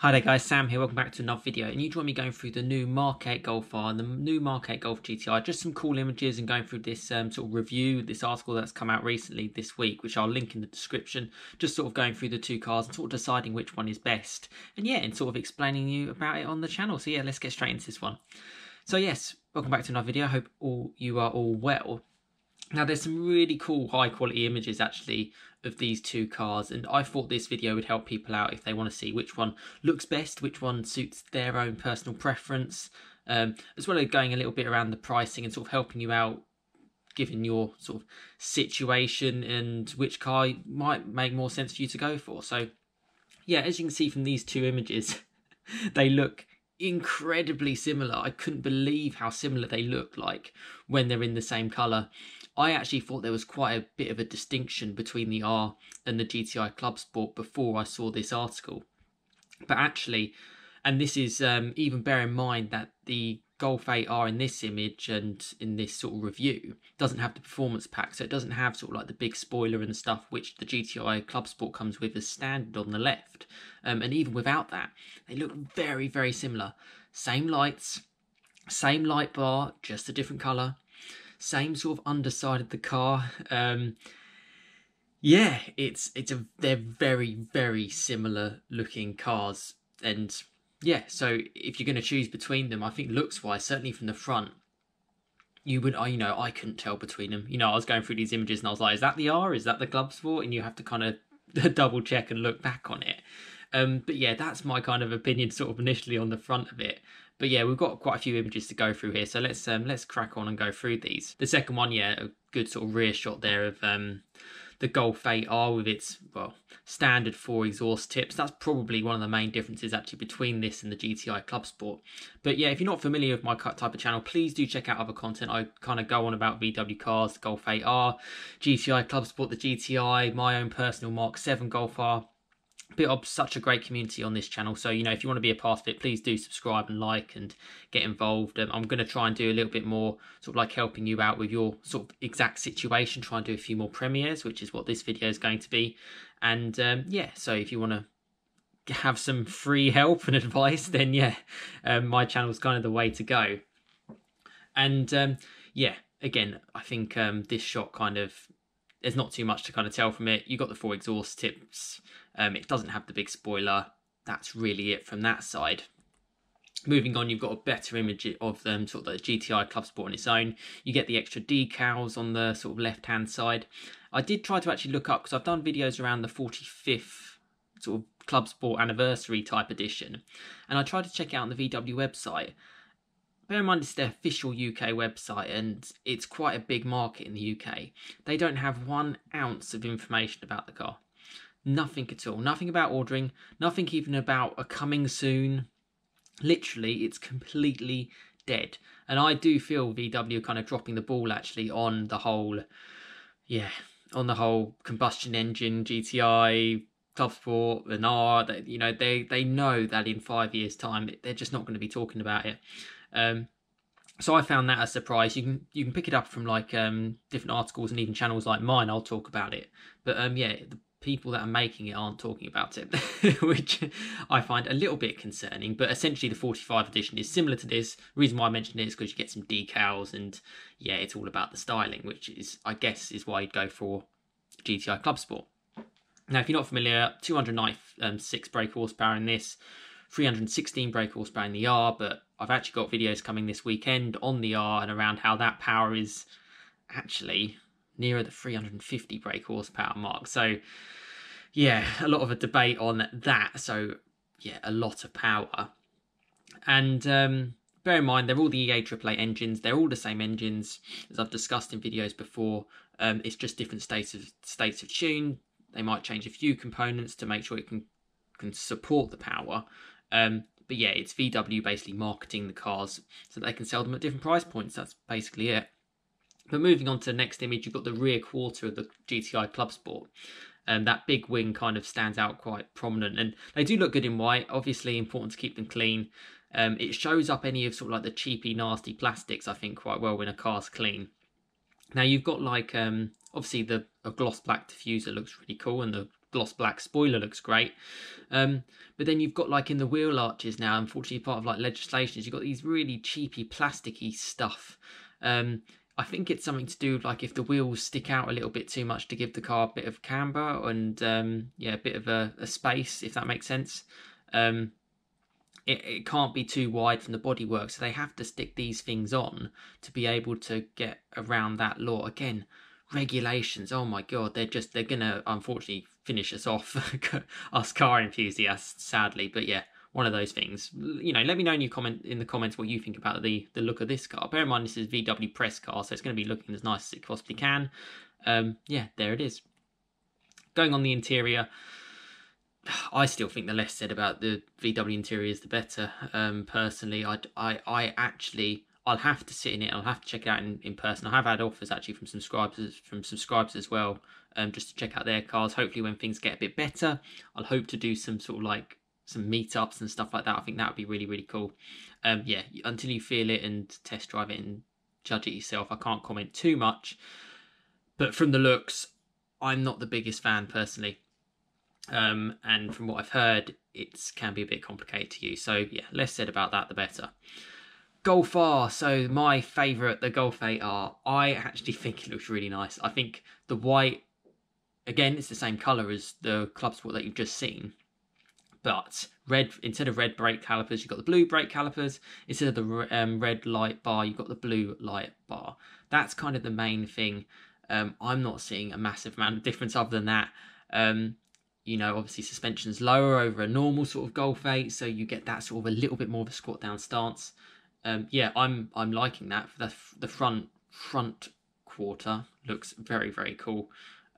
Hi there guys, Sam here, welcome back to another video, and you join me going through the new Mark 8 Golf R and the new Mark 8 Golf GTI, just some cool images and going through this sort of review, this article that's come out recently this week, which I'll link in the description, just sort of going through the two cars and sort of deciding which one is best, and yeah, and sort of explaining you about it on the channel. So yeah, let's get straight into this one. So yes, welcome back to another video, I hope you are all well. Now there's some really cool high quality images actually of these two cars, and I thought this video would help people out if they want to see which one looks best, which one suits their own personal preference, as well as going a little bit around the pricing and sort of helping you out given your sort of situation and which car might make more sense for you to go for. So yeah, as you can see from these two images, they look incredibly similar. I couldn't believe how similar they look like when they're in the same colour. I actually thought there was quite a bit of a distinction between the R and the GTI Clubsport before I saw this article. But actually, and this is even bear in mind that the Golf 8 R in this image and in this sort of review doesn't have the performance pack, so it doesn't have sort of like the big spoiler and stuff which the GTI Clubsport comes with as standard on the left. And even without that, they look very, very similar. Same lights, same light bar, just a different colour. Same sort of underside of the car. Yeah, they're very, very similar looking cars, and yeah, so if you're going to choose between them, I think looks wise, certainly from the front, you would, you know, I couldn't tell between them. You know, I was going through these images and I was like, is that the R? Is that the Clubsport? And you have to kind of double check and look back on it. But yeah, that's my kind of opinion sort of initially on the front of it. But yeah, we've got quite a few images to go through here, so let's crack on and go through these. The second one, yeah, a good sort of rear shot there of the Golf 8 R with its, well, standard 4 exhaust tips. That's probably one of the main differences actually between this and the GTI Clubsport. But yeah, if you're not familiar with my type of channel, please do check out other content. I kind of go on about VW cars, the Golf 8 R, GTI Clubsport, the GTI, my own personal Mark 7 Golf R. Built up such a great community on this channel, so you know, if you want to be a part of it, please do subscribe and like and get involved. I'm going to try and do a little bit more sort of like helping you out with your sort of exact situation, try and do a few more premieres, which is what this video is going to be. And yeah, so if you want to have some free help and advice, then yeah, my channel is kind of the way to go. And yeah, again, I think this shot kind of, there's not too much to kind of tell from it. You've got the 4 exhaust tips. It doesn't have the big spoiler. That's really it from that side. Moving on, you've got a better image of them, sort of the GTI Clubsport on its own. You get the extra decals on the sort of left-hand side. I did try to actually look up, because I've done videos around the 45th sort of Clubsport anniversary type edition. And I tried to check out on the VW website. Bear in mind, it's their official UK website, and it's quite a big market in the UK. They don't have 1 ounce of information about the car. Nothing at all. Nothing about ordering. Nothing even about a coming soon. Literally, it's completely dead. And I do feel VW are kind of dropping the ball, actually, on the whole, yeah, on the whole combustion engine, GTI, Clubsport, and R. That, you know, they know that in 5 years' time, they're just not going to be talking about it. So I found that a surprise. You can pick it up from like different articles and even channels like mine. I'll talk about it, but yeah, the people that are making it aren't talking about it, which I find a little bit concerning. But essentially, the 45 edition is similar to this. The reason why I mentioned it is because you get some decals, and yeah, it's all about the styling, which is, I guess, is why you'd go for GTI Clubsport. Now, if you're not familiar, 296 brake horsepower in this, 316 brake horsepower in the R, but I've actually got videos coming this weekend on the R and around how that power is actually nearer the 350 brake horsepower mark. So yeah, a lot of a debate on that. So yeah, a lot of power. And bear in mind, they're all the EA Triple A engines. They're all the same engines, as I've discussed in videos before. It's just different states of tune. They might change a few components to make sure it can support the power. But yeah, it's VW basically marketing the cars so they can sell them at different price points. That's basically it. But moving on to the next image, you've got the rear quarter of the GTI Clubsport. That big wing kind of stands out quite prominent. And they do look good in white. Obviously, important to keep them clean. It shows up any of sort of like the cheapy, nasty plastics, I think, quite well when a car's clean. Now, you've got like, obviously, a gloss black diffuser looks really cool, and the gloss black spoiler looks great. But then you've got like in the wheel arches now, unfortunately part of like legislation is you've got these really cheapy plasticky stuff. I think it's something to do with like if the wheels stick out a little bit too much to give the car a bit of camber and yeah, a bit of a space, if that makes sense. It can't be too wide from the bodywork, so they have to stick these things on to be able to get around that law. Again, regulations, oh my god, they're gonna unfortunately finish us off, us car enthusiasts, sadly. But yeah, one of those things. You know, let me know in the comments what you think about the look of this car. Bear in mind this is VW press car, so it's going to be looking as nice as it possibly can. Yeah, there it is. Going on the interior, I still think the less said about the VW interior is the better. Personally, I'll have to sit in it. I'll have to check it out in person. I have had offers actually from subscribers as well, just to check out their cars. Hopefully, when things get a bit better, I'll hope to do some sort of like some meetups and stuff like that. I think that would be really, really cool. Yeah, until you feel it and test drive it and judge it yourself, I can't comment too much. But from the looks, I'm not the biggest fan personally. And from what I've heard, it can be a bit complicated to use. So yeah, less said about that, the better. Golf R, so my favourite, the Golf R. I actually think it looks really nice. I think the white, again, it's the same colour as the Clubsport that you've just seen. But red, instead of red brake calipers, you've got the blue brake calipers. Instead of the red light bar, you've got the blue light bar. That's kind of the main thing. I'm not seeing a massive amount of difference other than that. You know, obviously suspension's lower over a normal sort of Golf 8, so you get that sort of a little bit more of a squat down stance. Yeah, I'm liking that. The front quarter looks very, very cool.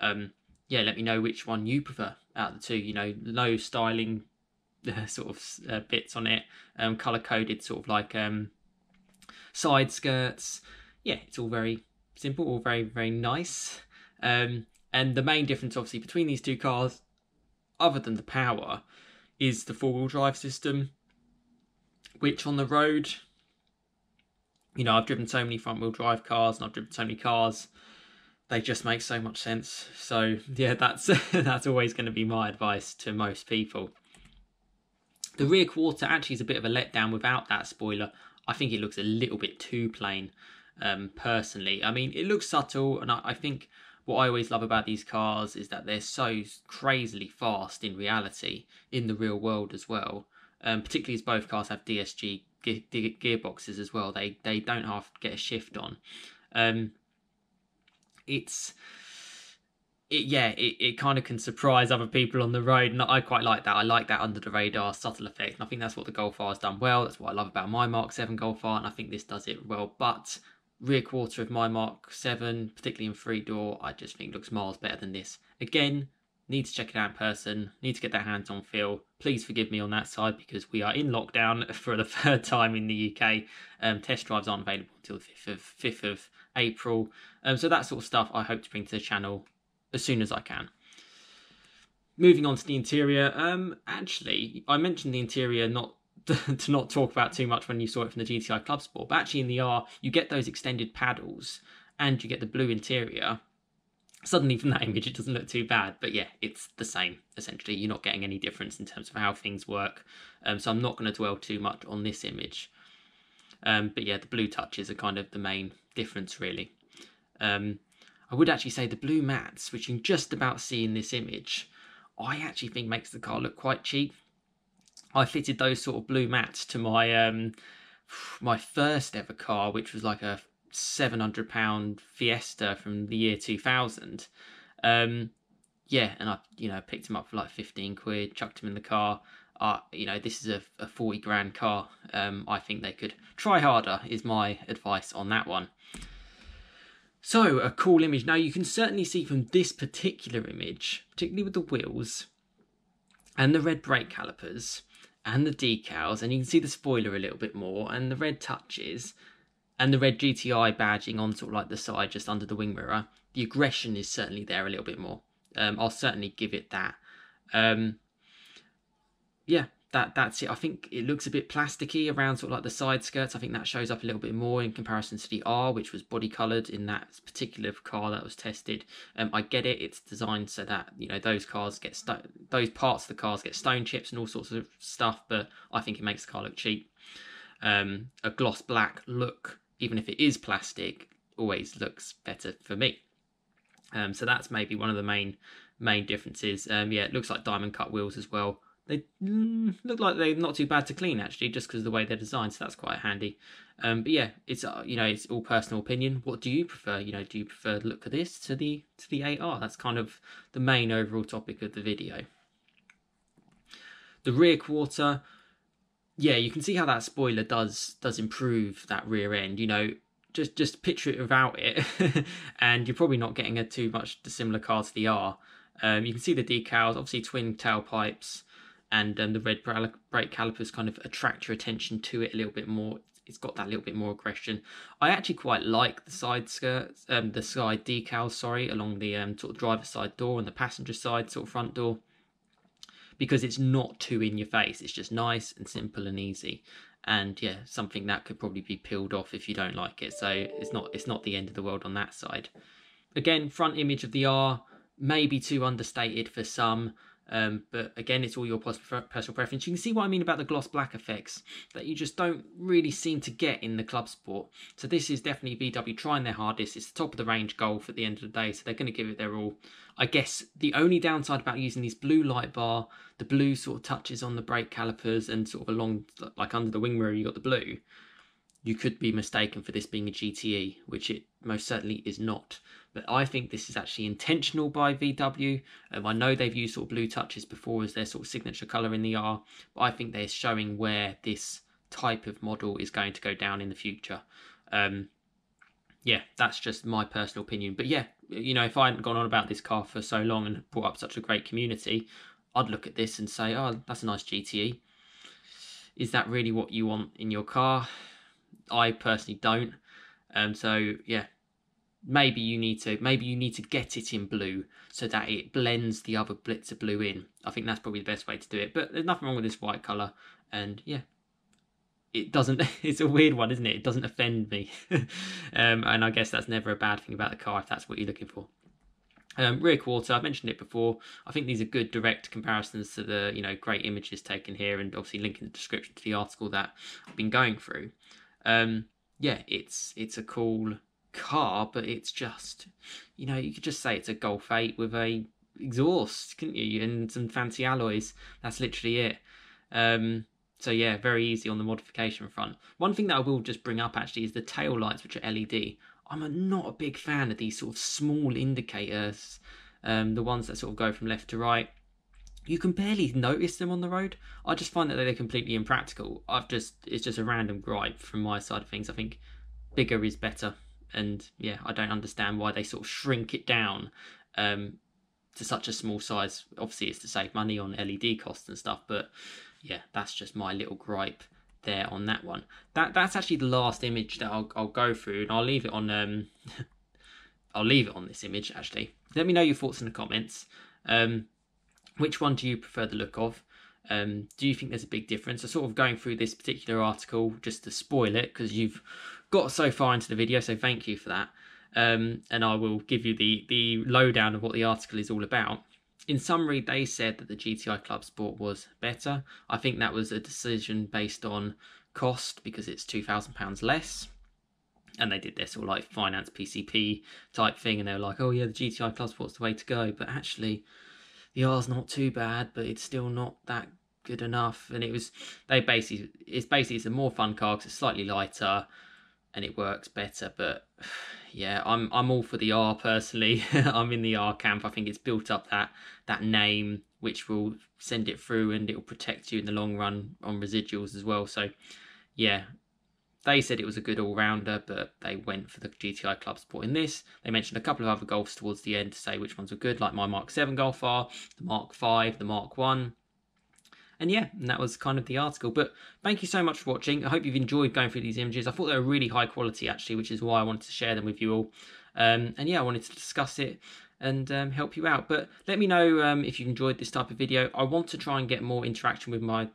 Yeah, let me know which one you prefer out of the two. You know, low styling sort of bits on it, color coded sort of like side skirts. Yeah, it's all very simple, all very, very nice. And the main difference, obviously, between these two cars, other than the power, is the four-wheel drive system, which on the road, you know, I've driven so many front-wheel drive cars and I've driven so many cars. They just make so much sense. So yeah, that's always going to be my advice to most people. The rear quarter actually is a bit of a letdown without that spoiler. I think it looks a little bit too plain, personally. I mean, it looks subtle, and I think what I always love about these cars is that they're so crazily fast in reality, in the real world as well. Particularly as both cars have DSG gearboxes as well. They don't half get a shift on. It kind of can surprise other people on the road, and I quite like that. I like that under the radar subtle effect, and I think that's what the Golf R has done well. That's what I love about my Mark 7 Golf R, and I think this does it well. But rear quarter of my Mark 7, particularly in three door, I just think looks miles better than this. Again, need to check it out in person, need to get that hands-on feel. Please forgive me on that side because we are in lockdown for the third time in the UK. Test drives aren't available until the 5th of April. So that sort of stuff I hope to bring to the channel as soon as I can. Moving on to the interior. Actually, I mentioned the interior not to not talk about too much when you saw it from the GTI Clubsport, but actually in the R, you get those extended paddles and you get the blue interior. Suddenly from that image it doesn't look too bad, but yeah, it's the same essentially. You're not getting any difference in terms of how things work, so I'm not going to dwell too much on this image. But yeah, the blue touches are kind of the main difference really. I would actually say the blue mats, which you can just about see in this image, I actually think makes the car look quite cheap. I fitted those sort of blue mats to my my first ever car, which was like a £700 Fiesta from the year 2000. Yeah, and I, you know, picked him up for like 15 quid, chucked him in the car. You know, this is a 40 grand car. I think they could try harder is my advice on that one. So a cool image. Now you can certainly see from this particular image, particularly with the wheels and the red brake calipers and the decals, and you can see the spoiler a little bit more and the red touches, and the red GTI badging on sort of like the side just under the wing mirror. The aggression is certainly there a little bit more. I'll certainly give it that. Yeah, that's it. I think it looks a bit plasticky around sort of like the side skirts. I think that shows up a little bit more in comparison to the R, which was body coloured in that particular car that was tested. I get it, it's designed so that, you know, those cars get those parts of the cars get stone chips and all sorts of stuff, but I think it makes the car look cheap. A gloss black look, even if it is plastic, always looks better for me. So that's maybe one of the main differences. Yeah, it looks like diamond cut wheels as well. They look like they're not too bad to clean, actually, just because of the way they're designed, so that's quite handy. But yeah, it's you know, it's all personal opinion. What do you prefer? You know, do you prefer the look of this to the AR? That's kind of the main overall topic of the video. The rear quarter, yeah, you can see how that spoiler does improve that rear end. You know, just picture it without it, and you're probably not getting a too much dissimilar car to the R. You can see the decals, obviously twin tailpipes. And the red brake calipers kind of attract your attention to it a little bit more. It's got that little bit more aggression. I actually quite like the side skirts, the side decals, sorry, along the sort of driver's side door and the passenger side sort of front door, because it's not too in your face. It's just nice and simple and easy. And yeah, something that could probably be peeled off if you don't like it. So it's not the end of the world on that side. Again, front image of the R, maybe too understated for some. But again, it's all your personal preference. You can see what I mean about the gloss black effects that you just don't really seem to get in the Club Sport. So this is definitely VW trying their hardest. It's the top of the range Golf at the end of the day, so they're going to give it their all. I guess the only downside about using these blue light bar, the blue sort of touches on the brake calipers and sort of along, like under the wing mirror, you got the blue. You could be mistaken for this being a GTE, which it most certainly is not. But I think this is actually intentional by VW. I know they've used sort of blue touches before as their sort of signature colour in the R, but I think they're showing where this type of model is going to go down in the future. Yeah, that's just my personal opinion. But yeah, you know, if I hadn't gone on about this car for so long and brought up such a great community, I'd look at this and say, oh, that's a nice GTE. Is that really what you want in your car? I personally don't. So yeah, maybe you need to get it in blue so that it blends the other blitzer blue in. I think that's probably the best way to do it. But there's nothing wrong with this white color, and yeah, it doesn't. It's a weird one, isn't it? It doesn't offend me, and I guess that's never a bad thing about the car if that's what you're looking for. Rear quarter, I've mentioned it before. I think these are good direct comparisons to the, you know, great images taken here, and obviously link in the description to the article that I've been going through. Yeah, it's a cool car, but it's just, you know, you could just say it's a Golf 8 with a exhaust, couldn't you, and some fancy alloys. That's literally it. So yeah, very easy on the modification front. One thing that I will just bring up actually is the tail lights, which are LED. I'm not a big fan of these sort of small indicators, the ones that sort of go from left to right. You can barely notice them on the road. I just find that they're completely impractical. It's just a random gripe from my side of things. I think bigger is better, and yeah, I don't understand why they sort of shrink it down to such a small size. Obviously, it's to save money on LED costs and stuff, but yeah, that's just my little gripe there on that one. That's actually the last image that I'll go through, and I'll leave it on. I'll leave it on this image actually. Let me know your thoughts in the comments. Which one do you prefer the look of? Do you think there's a big difference? So sort of going through this particular article just to spoil it, because you've got so far into the video, so thank you for that. And I will give you the lowdown of what the article is all about. In summary, they said that the GTI Club Sport was better. I think that was a decision based on cost, because it's £2,000 less. And they did this all like finance PCP type thing, and they were like, oh yeah, the GTI Club Sport's the way to go. But actually, the R's not too bad, but it's still not that good enough. And it's basically a more fun car because it's slightly lighter and it works better. But yeah, I'm all for the R personally. I'm in the R camp. I think it's built up that name, which will send it through, and it will protect you in the long run on residuals as well. So yeah, they said it was a good all-rounder, but they went for the GTI Club Sport in this. They mentioned a couple of other Golfs towards the end to say which ones were good, like my Mark 7 Golf R, the Mark 5, the Mark 1. And yeah, that was kind of the article. But thank you so much for watching. I hope you've enjoyed going through these images. I thought they were really high quality, actually, which is why I wanted to share them with you all. And yeah, I wanted to discuss it and help you out. But let me know if you enjoyed this type of video. I want to try and get more interaction with my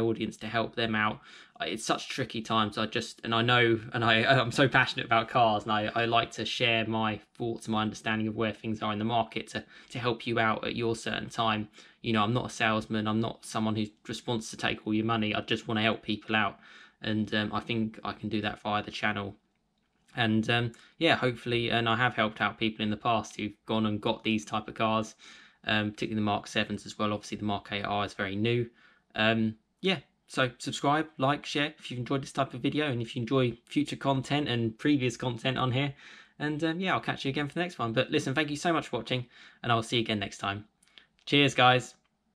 audience to help them out. It's such tricky times. I'm so passionate about cars, and I like to share my thoughts, my understanding of where things are in the market to help you out at your certain time. You know, I'm not a salesman. I'm not someone who just wants to take all your money. I just want to help people out, and I think I can do that via the channel. And yeah, hopefully, and I have helped out people in the past who've gone and got these type of cars, particularly the Mark 7s as well. Obviously, the Mark 8R is very new. Yeah. So subscribe, like, share if you've enjoyed this type of video, and if you enjoy future content and previous content on here. And yeah, I'll catch you again for the next one. But listen, thank you so much for watching, and I'll see you again next time. Cheers, guys.